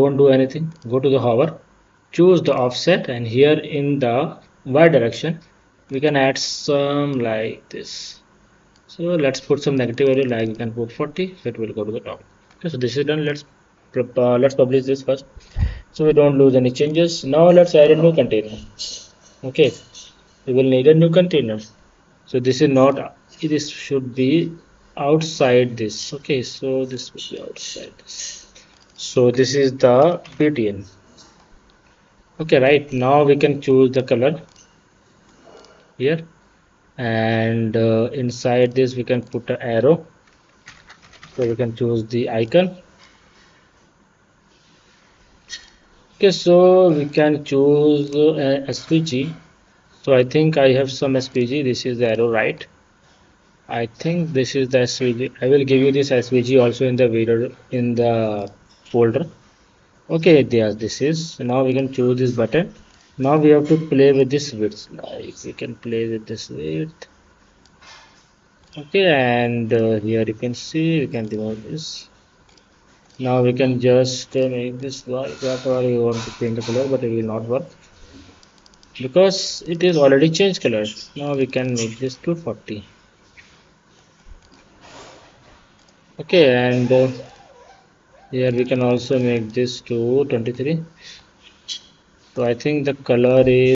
don't do anything. Go to the hover, choose the offset, and here in the Y direction we can add some like this. So let's put some negative value, like we can put 40, so it will go to the top. Okay, so this is done. Let's publish this first, so we don't lose any changes. Now let's add a new container. Okay, we will need a new container. So this is not, this should be outside this. Okay, so this will be outside this. So this is the boolean. Okay, right now we can choose the color here, and inside this we can put an arrow, so we can choose the icon. Okay, so we can choose SVG. So I think I have some SVG. This is the arrow, right? I think this is the SVG. I will give you this SVG also in the video, in the folder. Okay, there this is. So now we can choose this button. Now we have to play with this width. Like we can play with this width. Okay, and here you can see we can remove this. Now we can just make this work whatever you want to change the color, but it will not work because it is already changed color. Now we can make this to 40. Okay, and here we can also make this to 23. So I think the color is